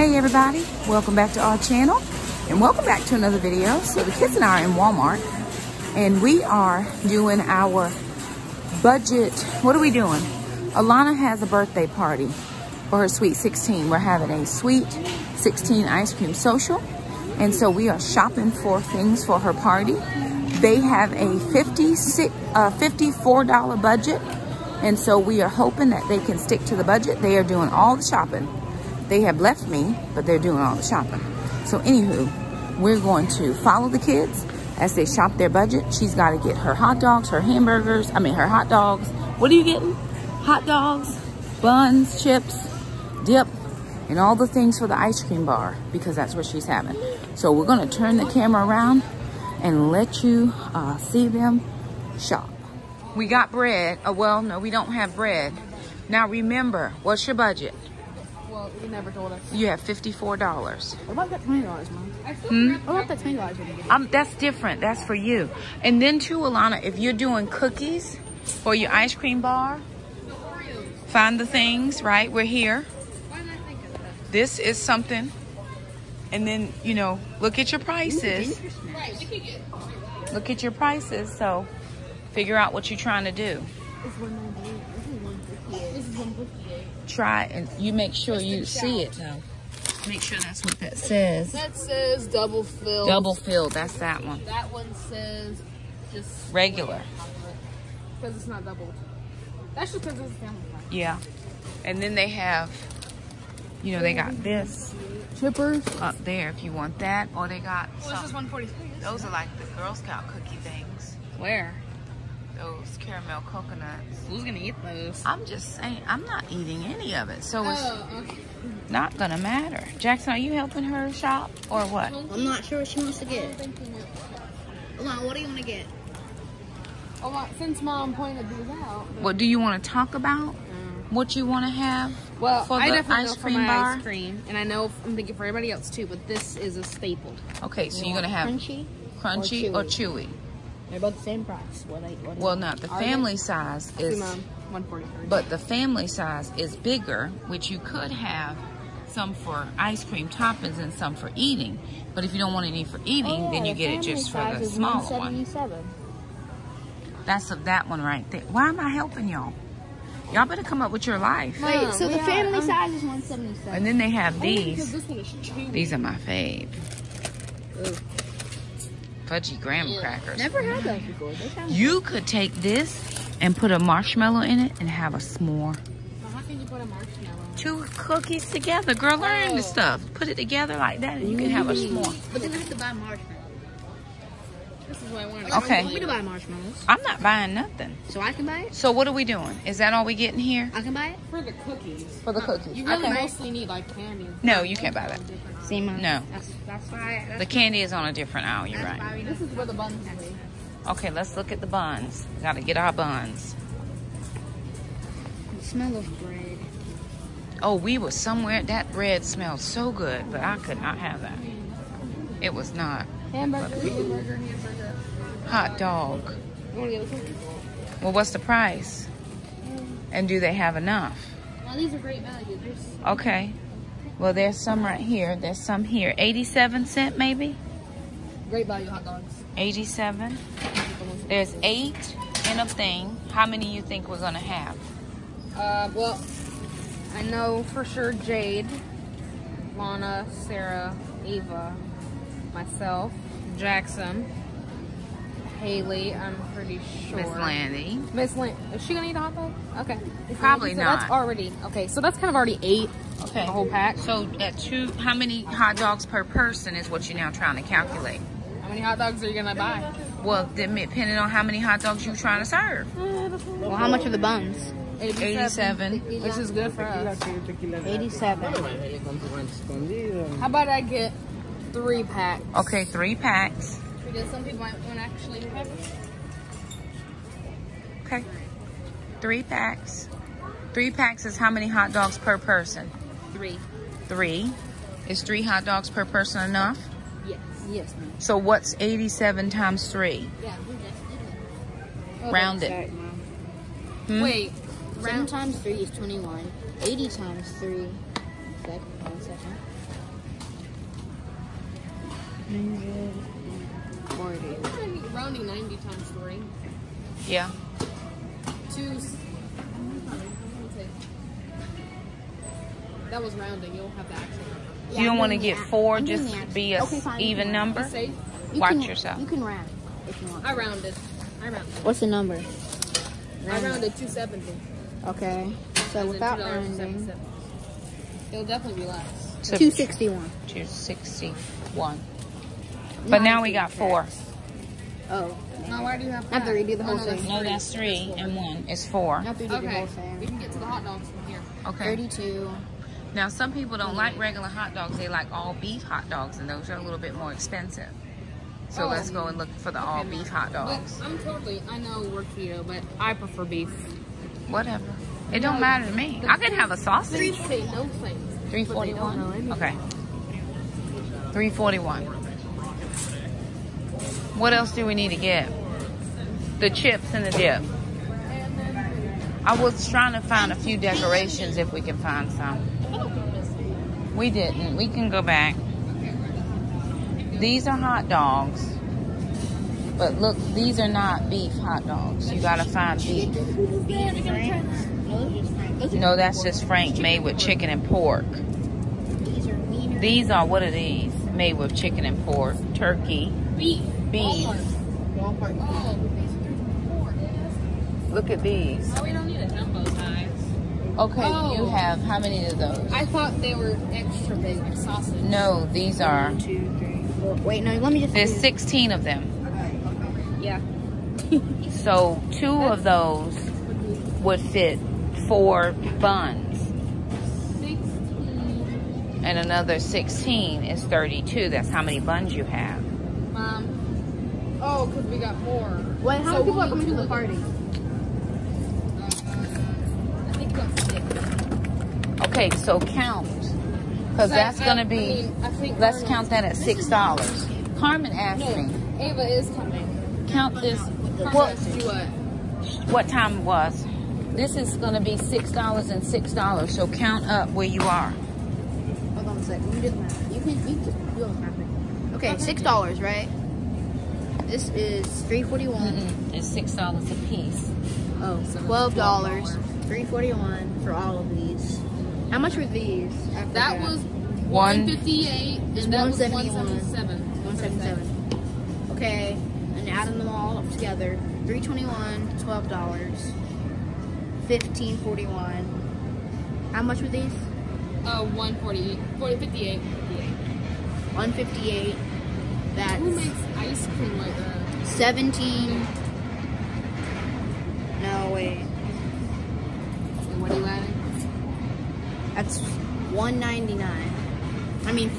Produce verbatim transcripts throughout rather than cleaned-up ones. Hey everybody, welcome back to our channel and welcome back to another video. So the kids and I are in Walmart and we are doing our budget. What are we doing? Alana has a birthday party for her sweet sixteen. We're having a sweet sixteen ice cream social. And so we are shopping for things for her party. They have a fifty-six, uh, fifty-four dollar budget. And so we are hoping that they can stick to the budget. They are doing all the shopping. They have left me, but they're doing all the shopping. So anywho, we're going to follow the kids as they shop their budget. She's got to get her hot dogs, her hamburgers, I mean her hot dogs. What are you getting? Hot dogs, buns, chips, dip, and all the things for the ice cream bar because that's what she's having. So we're gonna turn the camera around and let you uh, see them shop. We got bread. Oh, well, no, we don't have bread. Now remember, what's your budget? Well, you never told us. You have fifty-four dollars. What about that twenty dollars, Mom? I still hmm? What about that twenty dollars? Um, that's different. That's for you. And then too, Alana, if you're doing cookies for your ice cream bar, the Oreos. Find the things, right? We're here. Why did I think of that? This is something. And then, you know, look at your prices. Look at your prices, so figure out what you're trying to do. It's one ninety-eight. This is one fifty-eight. Try and you make sure Just you see it though. Make sure that's what that says. That says double filled. Double filled, that's that one. That one says just regular. Because it's not doubled. That's just because it's a family pack. Yeah. And then they have, you know, they got this. Chippers. Up there if you want that. Or they got well, this is one forty-three. Those are like the Girl Scout cookie things. Where? Those caramel coconuts. Who's gonna eat those? I'm just saying, I'm not eating any of it, so it's oh, okay. not gonna matter. Jackson, are you helping her shop or what? I'm not sure what she wants to get. Mom, what do you want to get? Oh, well, since Mom pointed these out. What do you want to talk about? Mm. What you want to have? Well, for the I definitely ice cream go for my bar? Ice cream, and I know I'm thinking for everybody else too, but this is a staple. Okay, so you you're gonna have crunchy, crunchy or chewy. Or chewy. They're about the same price. What I, what well, no, the family they? size is, one forty-three. But the family size is bigger, which you could have some for ice cream toppings and some for eating. But if you don't want any for eating, oh, yeah, then you the get it just for the smaller one. That's of that one right there. Why am I helping y'all? Y'all better come up with your life. Wait, no, so the family are, size um, is one seventy-seven. And then they have oh, these. This one is these are my fave. Ooh. Fudgy graham yeah. crackers. Never had those before. They sound you could take this and put a marshmallow in it and have a s'more. Well, how can you put a marshmallow? Two cookies together, girl. Learn oh. the stuff. Put it together like that, and you mm. can have a s'more. But then I have to buy marshmallows. This is what I wanted. Okay. We to buy marshmallows. I'm not buying nothing. So I can buy it. So what are we doing? Is that all we getting here? I can buy it for the cookies. For the cookies. You really okay. mostly need like candy. No, you can't buy that. See, Mom? No. That's, that's why. That's the candy is on a different aisle. You're right. Why we this is where the buns are. Okay, let's look at the buns. We gotta get our buns. The smell of bread. Oh, we were somewhere. That bread smelled so good, but I could not have that. It was not. Hamburger, hamburger, hamburger. Hot dog. Well, what's the price? And do they have enough? Well, these are great value. There's okay. Well, there's some right here. There's some here. eighty-seven cent maybe? Great value hot dogs. eighty-seven. There's eight in a thing. How many you think we're going to have? Uh, well, I know for sure Jade, Lana, Sarah, Eva, myself, Jackson, Haley, I'm pretty sure. Miss Lanny. Miss Lanny. Is she going to eat a hot dog? Okay. Is Probably so not. That's already, okay, so that's kind of already eight. Okay. The whole pack. So at two, how many hot dogs per person is what you're now trying to calculate? How many hot dogs are you going to buy? Well, depending on how many hot dogs you're trying to serve. Well, how much are the buns? eighty-seven. eighty-seven. Which is good for us. eighty-seven. How about I get three packs. Okay, three packs. Because some people might want to actually have it. Okay. Three packs. Three packs is how many hot dogs per person? Three. Three. Is three hot dogs per person enough? Yes. Yes, ma'am. So what's eighty-seven times three? Yeah. Oh, round it. Right, hmm? Wait. Round times three is twenty-one. eighty times three. One second. One second. one forty. Rounding ninety times three. Yeah. Two. That was rounding. You'll have the actual number. Yeah, you don't want to get four. I'm just be a okay, fine, even number. You Watch can, yourself. You can round if you want. I rounded. I rounded. What's the number? Round I rounded two seventy. Okay. So without rounding, it'll definitely be less. So two sixty one. Two sixty one. But now we got four. Oh. No, why do you have four? I have to redo the whole thing. No, that's three and one is four. I have to redo the whole thing. We can get to the hot dogs from here. Okay. Thirty two. Now, some people don't like regular hot dogs. They like all beef hot dogs, and those are a little bit more expensive. So oh, let's go and look for the okay, all beef hot dogs. But I'm totally, I know we're keto, but I prefer beef. Whatever. It no, don't matter to me. I could have a sausage. three forty-one. Okay. three forty-one. What else do we need to get? The chips and the dip. I was trying to find a few decorations if we can find some. We didn't. We can go back. These are hot dogs. But look, these are not beef hot dogs. You gotta find beef. No, that's just Frank made with chicken and pork. These are, what are these? Made with chicken and pork. Turkey. Beef. Beef. Look at these. Oh, we don't need a jumbo size. Okay, oh. You have how many of those? I thought they were extra big, like sausage. No, these are. One, two, three, four. Wait, no, let me just. There's sixteen of them. Okay. Yeah. So two That's, of those would fit four buns. sixteen. And another sixteen is thirty-two. That's how many buns you have. Um. Oh, because we got four. What? How so many people are coming to the party? Okay, so count, because that's going to be, I mean, I let's Carmen, count that at six dollars. Carmen asked no, me. Ava is coming. Count this. What, what time it was? This is going to be six dollars and six dollars, so count up where you are. Hold on a second. You can just do it. Okay, six dollars, right? This is three forty-one. Mm-mm, it's six dollars a piece. Oh, so twelve dollars. three forty-one for all of these. How much were these? That, that was one fifty-eight and that was one seventy-seven. one seventy-seven. Okay, and adding them all up together, three twenty-one, twelve dollars, fifteen forty-one. How much were these? Uh, one forty-eight. forty, fifty-eight. one fifty-eight. That's who makes ice cream like that? seventeen. No, wait. And what are you adding? That's one ninety-nine. I mean,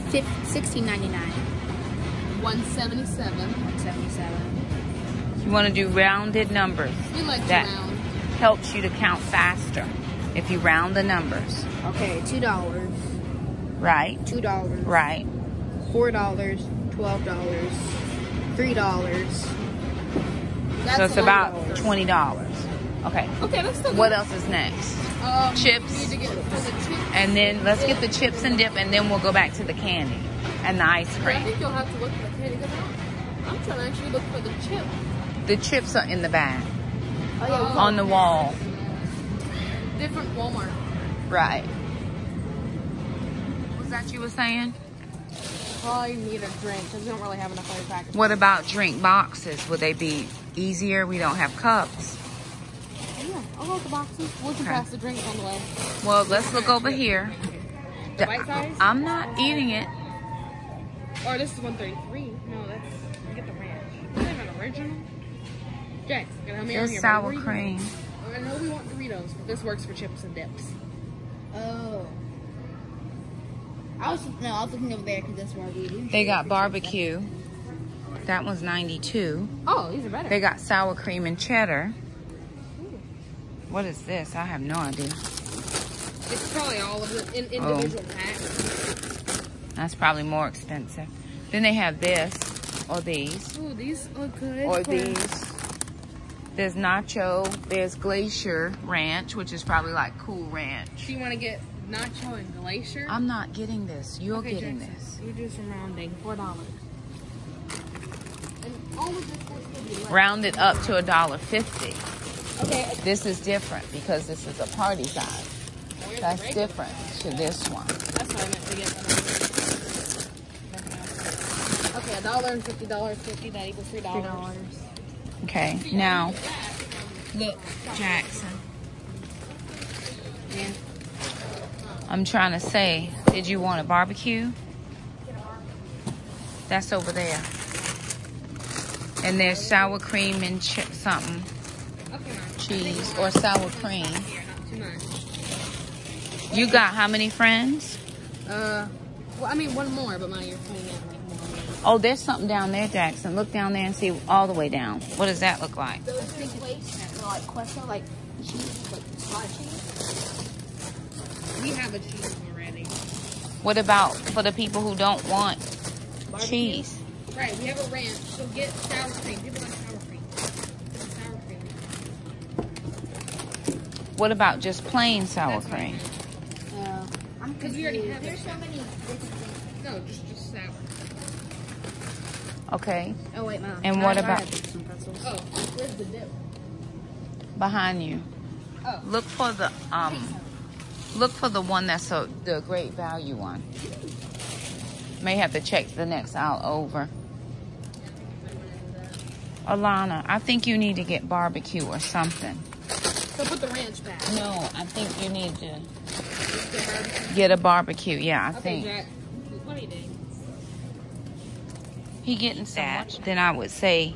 sixteen ninety-nine. one seventy-seven. one seventy-seven. You want to do rounded numbers. We like that to round. Helps you to count faster if you round the numbers. Okay, two dollars. Right. Two dollars. Right. Four dollars. Twelve dollars. Three dollars. So it's about twenty dollars. Okay. Okay, let's still. What else is next? Um, chips. Get, chips. And then let's get the chips and dip, and then we'll go back to the candy and the ice cream. I think you'll have to look for the candy because I'm, I'm trying to actually look for the chip. The chips are in the bag. Oh, yeah, um, on the wall. Different Walmart. Right. Was that you were saying? Probably need a drink because we don't really have enough other packets. What about drink boxes? Would they be easier? We don't have cups. Yeah, I'll look at the boxes. We'll okay. pass the drinks on the way. Well, let's look over here. The white size? I'm not eating it. Oh, this is one thirty-three. No, that's... Get the ranch. Is that an original? Jack, gonna help me out here. It's sour cream. I know we want Doritos, but this works for chips and dips. Oh. I was... No, I was looking over there because that's where we eating. They got barbecue. That one's ninety-two. Oh, these are better. They got sour cream and cheddar. What is this? I have no idea. It's probably all of it in individual oh. packs. That's probably more expensive. Then they have this or these. Oh, these look good. Or these. There's nacho. There's Glacier Ranch, which is probably like Cool Ranch. Do you want to get nacho and Glacier? I'm not getting this. You're okay, getting Jackson. This. You're just rounding. four dollars. Round it up to a dollar fifty. Okay. This is different because this is a party size. That's different to this one. That's what I meant to get. Okay, a dollar and fifty dollars, fifty, that equals three dollars. Okay, now look, Jackson. Yeah. I'm trying to say, did you want a barbecue? That's over there. And there's sour cream and ch something. Cheese or sour cream. You got how many friends? Uh, well, I mean, one more, but my you're cleaning out like more. Oh, there's something down there, Jackson. Look down there and see all the way down. What does that look like? Those big plates, like queso, like cheese, like hot cheese. We have a cheese already. What about for the people who don't want barbecue cheese? Right, we have a ranch, so get sour cream. People like sour cream. Sour cream. What about just plain sour That's cream? Because we already have There's it. so many different No, just, just sour. Okay. Oh, wait, Mom. And I what about... Oh, where's the dip? Behind you. Oh. Look for the, um... Look for the one that's a, the Great Value one. May have to check the next aisle over. Alana, I think you need to get barbecue or something. So put the ranch back. No, I think you need to... Get a barbecue, yeah, I okay, think. Jack. What are you doing? He getting so much, then I would say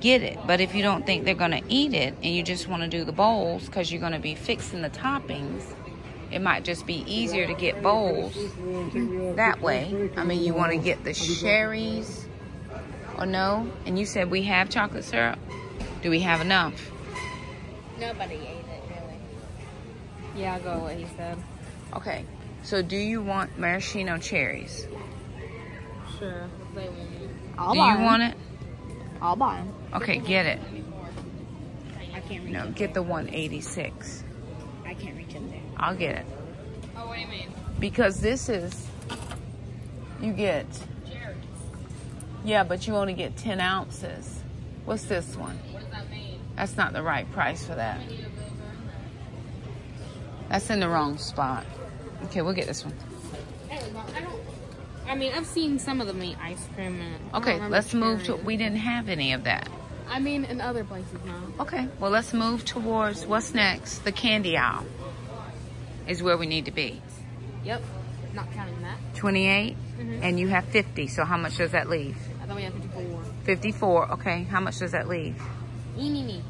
get it. But if you don't think they're going to eat it and you just want to do the bowls because you're going to be fixing the toppings, it might just be easier to get bowls that way. I mean, you want to get the sherries or no? And you said we have chocolate syrup. Do we have enough? Nobody ate it, really. Yeah, I'll go with what he said. Okay, so do you want maraschino cherries? Sure. I'll do buy you them. want it? I'll buy them. Okay, get it. I can't reach it. No, get the one eighty-six. I can't reach it there. I'll get it. Oh, what do you mean? Because this is, you get. Cherries. Yeah, but you only get ten ounces. What's this one? What does that mean? That's not the right price for that. That's in the wrong spot. Okay, we'll get this one. I don't, I mean, I've seen some of the meat ice cream. And okay, let's move to, we didn't have any of that. I mean, in other places now. Okay, well, let's move towards, what's next? The candy aisle is where we need to be. Yep, not counting that. twenty-eight, mm-hmm. And you have fifty, so how much does that leave? I thought we had fifty-four. fifty-four, okay, how much does that leave? Nee, nee, nee.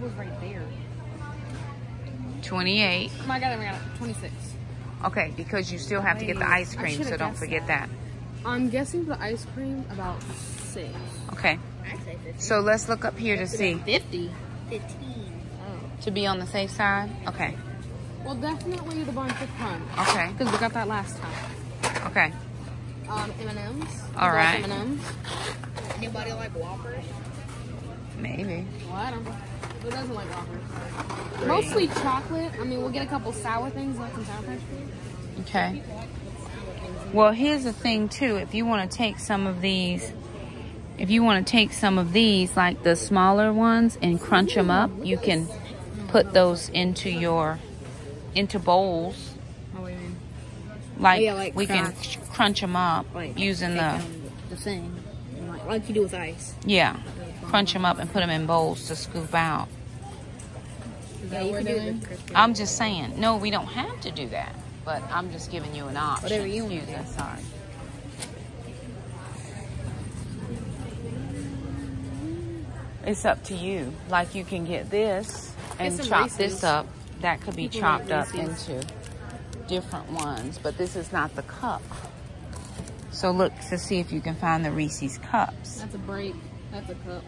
Was right there. twenty-eight. Oh my God, I got it. twenty-six. Okay, because you still have to get the ice cream, so don't forget that. that. I'm guessing the ice cream about six. Okay. I'd say fifty. So let's look up here to see. fifty? fifteen. Oh. To be on the safe side? Okay. Well, definitely the Barn Fifth Prime. Okay. Because we got that last time. Okay. Um, M and M's. All right. Like M and M's. Anybody like Whoppers? Maybe. Well, I don't know. Who doesn't like Whoppers? Mostly chocolate. I mean, we'll get a couple sour things, like some sour cream. Okay. Well, here's the thing too. If you want to take some of these, if you want to take some of these, like the smaller ones, and crunch them up, you can put those into your into bowls. Like we can crunch them up using the the thing, like you do with ice. Yeah. Crunch them up and put them in bowls to scoop out. Yeah, you can do it. I'm just saying. No, we don't have to do that. But I'm just giving you an option. Whatever you want. Excuse me, sorry. It's up to you. Like you can get this and chop this up. That could be chopped up into different ones. But this is not the cup. So look to see if you can find the Reese's cups. That's a break. That's a cup.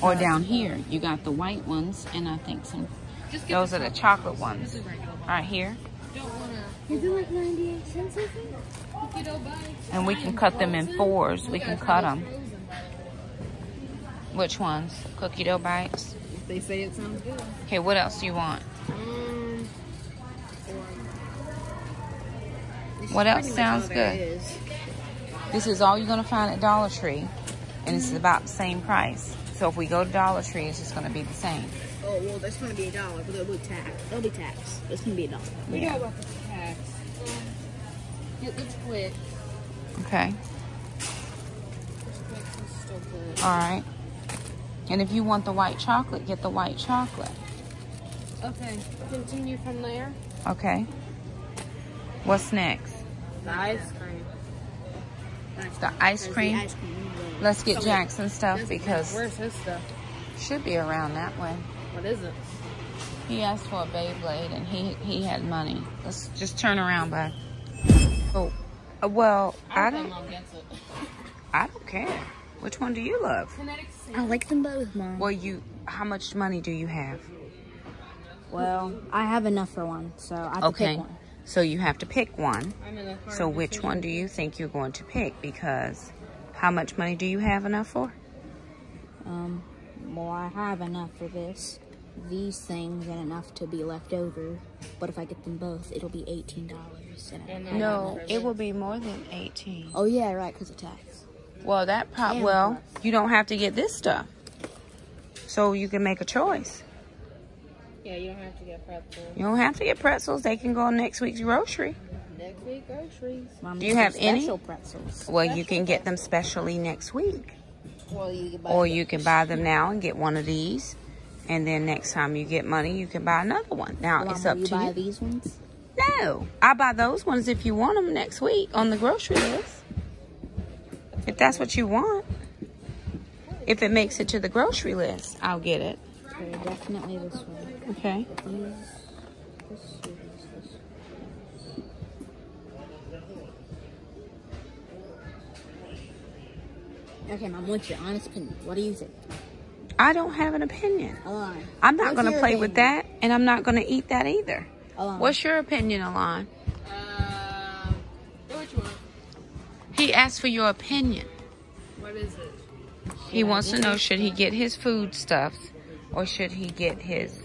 Or down here, you got the white ones, and I think some. Just those the are the chocolate ones. ones. Right here. Don't wanna, Is it like ninety-eight cents, I think? You don't buy and we can cut them in fours. We, we can cut them. Which ones? Cookie dough bites? If they say it sounds good. Okay, what else do you want? Um, What else sounds good? Is. This is all you're gonna find at Dollar Tree, and it's about the same price. So if we go to Dollar Tree, it's just gonna be the same. Oh well, that's gonna be a dollar, but it'll be tax. It'll be tax. It's gonna be a dollar. We know about the tax. It looks quick. Okay. All right. And if you want the white chocolate, get the white chocolate. Okay. Continue from there. Okay. What's next? The ice cream. The ice cream. The ice cream. Let's get Jackson stuff because where's his stuff? Should be around that way. What is it? He asked for a Beyblade and he he had money. Let's just turn around, bud. Oh, well, I don't. I don't care. Which one do you love? I like them both, Mom. Well, you. How much money do you have? Well, I have enough for one, so I have okay. to pick one. So you have to pick one. So which one do you think you're going to pick? Because how much money do you have enough for? Um, well, I have enough for this, these things, and enough to be left over. But if I get them both, it'll be eighteen dollars. And no, it will be more than eighteen dollars. Oh, yeah, right, because of tax. Well, that pop. Yeah. Well, you don't have to get this stuff. So you can make a choice. Yeah, you don't have to get pretzels. You don't have to get pretzels. They can go on next week's grocery. Next week groceries. Mom, do you have any? Special pretzels. Well, special you can get pretzels. them specially next week. Well, you can buy or them. you can buy them now and get one of these. And then next time you get money, you can buy another one. Now, Mom, it's up will you to buy you. buy these ones? No. I buy those ones if you want them next week on the grocery list. If that's what you want. If it makes it to the grocery list, I'll get it. Definitely this one. Okay. Okay, Mom, what's your honest opinion? What do you think? I don't have an opinion. Alon. I'm not going to play opinion? with that, and I'm not going to eat that either. Alon. What's your opinion, Alon? Uh, go what you want. He asked for your opinion. What is it? He yeah, wants to know, should he get his food stuffs? Or should he get his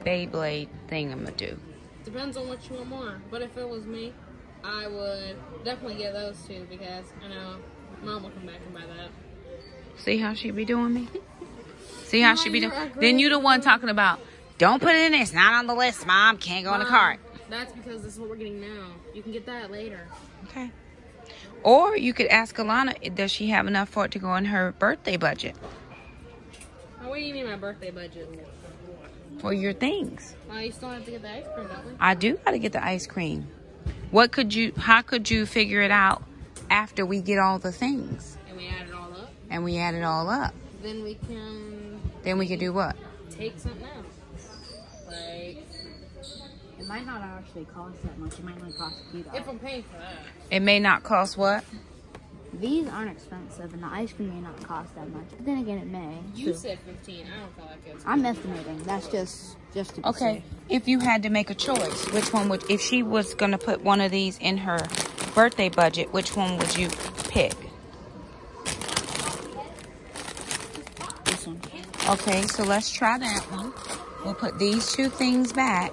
Beyblade thingamadoo? Depends on what you want more. But if it was me, I would definitely get those two because I know Mom will come back and buy that. See how she be doing me? See how Mom, she be doing? Then you the one talking about, don't put it in. It's not on the list, Mom. Can't go Mom, in the cart. That's because this is what we're getting now. You can get that later. Okay. Or you could ask Alana, does she have enough for it to go in her birthday budget? What do you mean my birthday budget? Well, your things. Oh, you still have to get the ice cream, don't we? I do got to get the ice cream. What could you, how could you figure it out after we get all the things? And we add it all up? And we add it all up. Then we can... Then we can do what? Take something else. Like... It might not actually cost that much. It might only cost a few dollars. If I'm paying for that. It may not cost what? These aren't expensive, and the ice cream may not cost that much. But then again, it may. You so, said fifteen. I don't feel like it's. I'm estimating. That's just just to be okay. Safe. If you had to make a choice, which one would? If she was gonna put one of these in her birthday budget, which one would you pick? This one. Okay, so let's try that one. We'll put these two things back,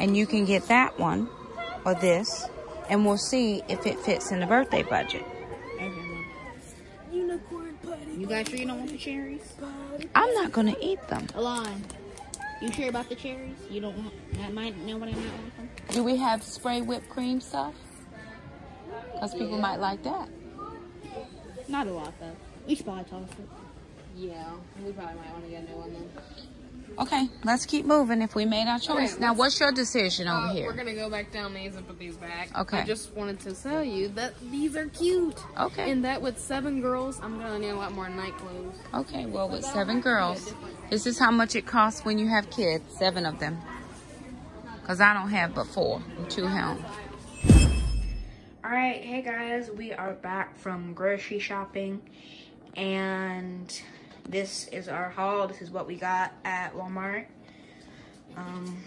and you can get that one or this, and we'll see if it fits in the birthday budget. You guys sure you don't want the cherries? I'm not gonna eat them. Alon, you sure about the cherries? You don't want that might nobody might want them? Do we have spray whipped cream stuff? Because people yeah. might like that. Not a lot though. We should probably toss it. Yeah, we probably might want to get a new one then. Okay, let's keep moving if we made our choice. Right, now what's your decision uh, over here? We're gonna go back down these and put these back. Okay. I just wanted to tell you that these are cute. Okay. And that with seven girls, I'm gonna need a lot more night clothes. Okay, well with seven girls, this is how much it costs when you have kids, seven of them. Cause I don't have but four, I'm two home. All right, hey guys, we are back from grocery shopping and this is our haul. This is what we got at Walmart. Um,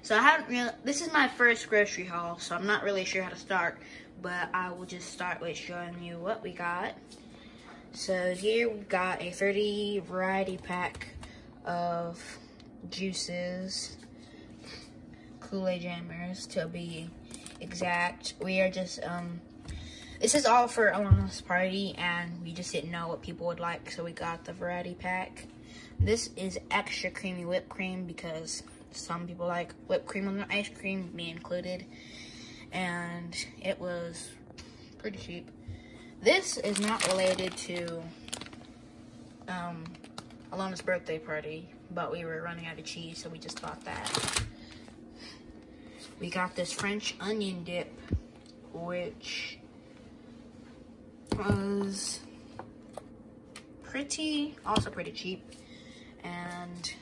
so I haven't really, this is my first grocery haul, so I'm not really sure how to start, but I will just start with showing you what we got. So here we got a thirty variety pack of juices, Kool-Aid Jammers to be exact. We are just, um, this is all for Alana's party, and we just didn't know what people would like, so we got the variety pack. This is extra creamy whipped cream because some people like whipped cream on their ice cream, me included, and it was pretty cheap. This is not related to um, Alana's birthday party, but we were running out of cheese, so we just bought that. We got this French onion dip, which was pretty, also pretty cheap. And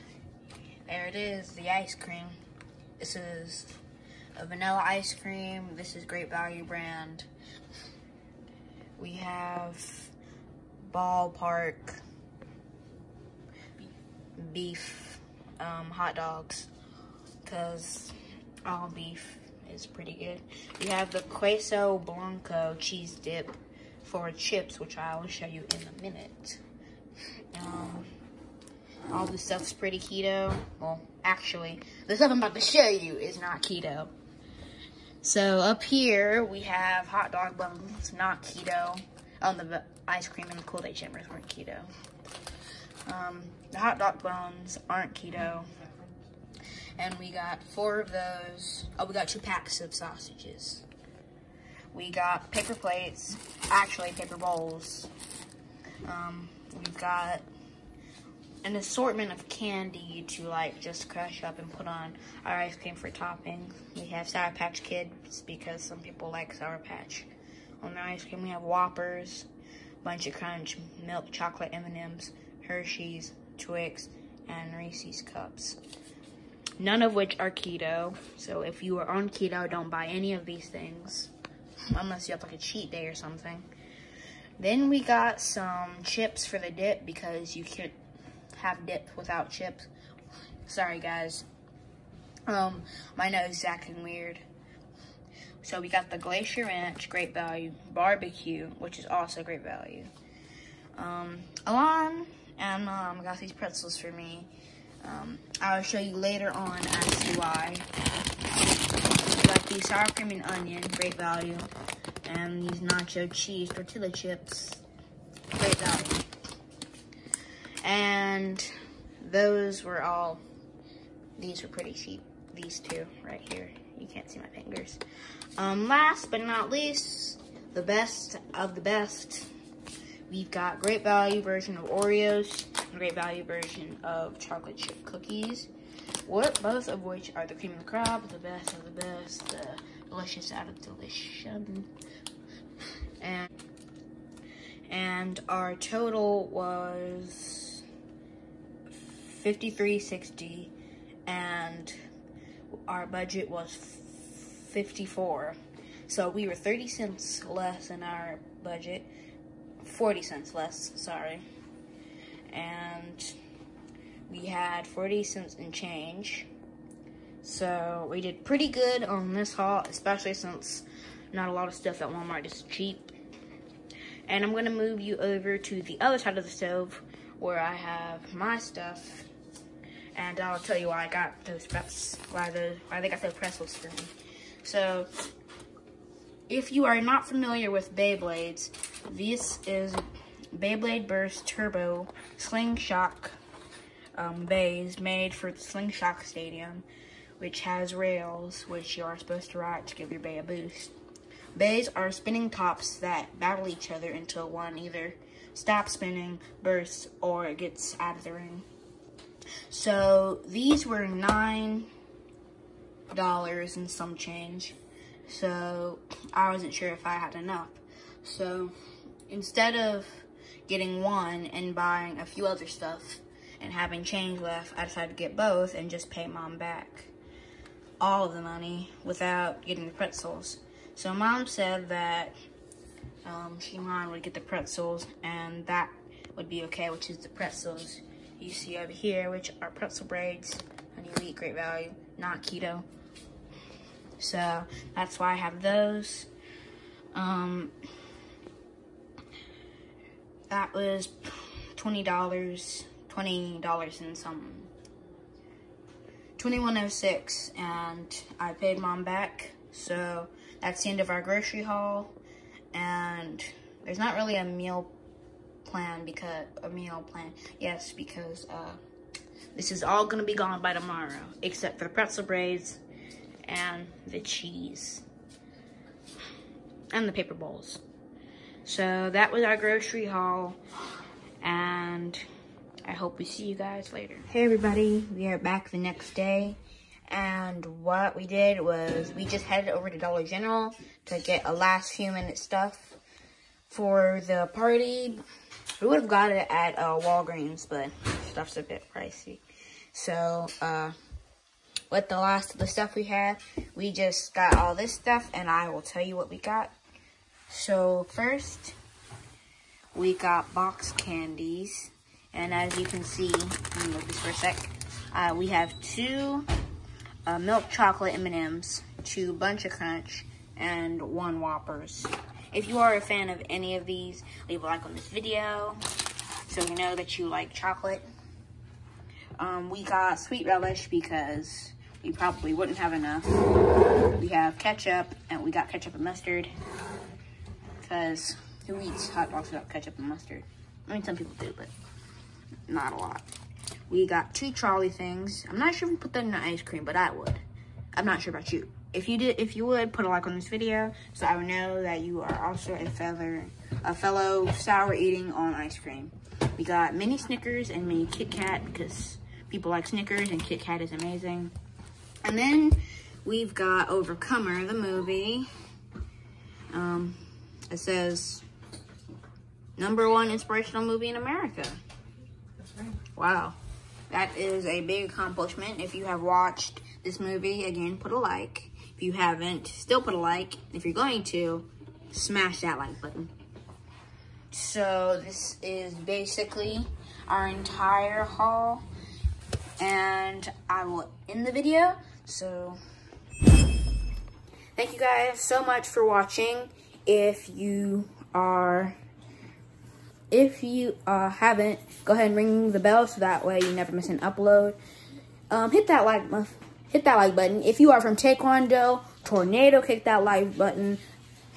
there it is, the ice cream. This is a vanilla ice cream. This is Great Value brand. We have Ballpark beef um, hot dogs, because all beef is pretty good. We have the queso blanco cheese dip for chips, which I will show you in a minute. Um, all this stuff's pretty keto. Well, actually, the stuff I'm about to show you is not keto. So up here, we have hot dog buns, not keto. Oh, the ice cream and the Kool-Aid Jammers weren't keto. Um, the hot dog buns aren't keto. And we got four of those. Oh, we got two packs of sausages. We got paper plates, actually paper bowls. Um, we've got an assortment of candy to like just crush up and put on our ice cream for topping. We have Sour Patch Kids because some people like Sour Patch on their ice cream. We have Whoppers, Bunch of Crunch, Milk Chocolate M and M's, Hershey's, Twix, and Reese's Cups. None of which are keto, so if you are on keto, don't buy any of these things, unless you have like a cheat day or something. Then we got some chips for the dip, because you can't have dip without chips. Sorry guys, um, my nose is acting weird. So we got the Glacier Ranch, Great Value, Barbecue, which is also Great Value. Um, Alon and Mom got these pretzels for me. Um, I'll show you later on as to why. We got the sour cream and onion, Great Value, and these nacho cheese tortilla chips, Great Value. And those were all, these were pretty cheap, these two right here. You can't see my fingers. Um, last but not least, the best of the best. We've got Great Value version of Oreos, Great Value version of chocolate chip cookies, what both of which are the cream of the crop, the best of the best, the delicious out of delition, and and our total was fifty-three sixty, and our budget was fifty-four, so we were thirty cents less in our budget, forty cents less, sorry. And we had forty cents in change. So we did pretty good on this haul, especially since not a lot of stuff at Walmart is cheap. And I'm gonna move you over to the other side of the stove where I have my stuff. And I'll tell you why I got those pretzels, why, those, why they got those pretzels for me. So if you are not familiar with Beyblades, this is Beyblade Burst Turbo Slingshock um, bays made for the Slingshock Stadium, which has rails which you are supposed to ride to give your bay a boost. Bays are spinning tops that battle each other until one either stops spinning, bursts, or it gets out of the ring. So these were nine dollars and some change, so I wasn't sure if I had enough. So instead of getting one and buying a few other stuff and having change left, I decided to get both and just pay Mom back all of the money without getting the pretzels. So Mom said that um, she and Mom would get the pretzels and that would be okay, which is the pretzels you see over here, which are pretzel braids, and you eat Great Value, not keto. So that's why I have those. Um, That was twenty dollars, twenty dollars and some, twenty-one oh six, and I paid Mom back, so That's the end of our grocery haul, and there's not really a meal plan because a meal plan. Yes, because uh, this is all gonna be gone by tomorrow, except for the pretzel braids and the cheese and the paper bowls. So that was our grocery haul, and I hope we see you guys later. Hey everybody, we are back the next day, and what we did was we just headed over to Dollar General to get a last few minute stuff for the party. We would have got it at uh, Walgreens, but stuff's a bit pricey. So uh, with the last of the stuff we had, we just got all this stuff, and I will tell you what we got. So first, we got box candies. And as you can see, let me look this for a sec. Uh, we have two uh, milk chocolate M and M's, two Bunch of Crunch, and one Whoppers. If you are a fan of any of these, leave a like on this video so we know that you like chocolate. Um, we got sweet relish because we probably wouldn't have enough. We have ketchup, and we got ketchup and mustard. Because who eats hot dogs without ketchup and mustard? I mean, some people do, but not a lot. We got two trolley things. I'm not sure if we put that in the ice cream, but I would. I'm not sure about you. If you did, if you would, put a like on this video so I would know that you are also a feather, a fellow sour eating on ice cream. We got mini Snickers and mini Kit Kat because people like Snickers and Kit Kat is amazing. And then we've got Overcomer, the movie. Um, it says number one inspirational movie in America. Wow, that is a big accomplishment. If you have watched this movie, again, put a like. If you haven't, still put a like. If you're going to, smash that like button. So this is basically our entire haul, and I will end the video. So thank you guys so much for watching. If you are... If you uh, haven't, go ahead and ring the bell so that way you never miss an upload. Um, hit that like, hit that like button. If you are from Taekwondo, tornado kick that like button,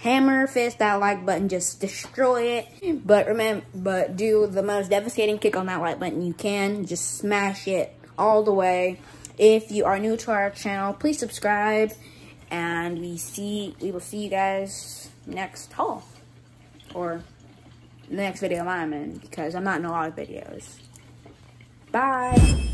hammer fist that like button, just destroy it. But remember, but do the most devastating kick on that like button you can. Just smash it all the way. If you are new to our channel, please subscribe, and we see we will see you guys next haul or the next video I'm in, because I'm not in a lot of videos. Bye!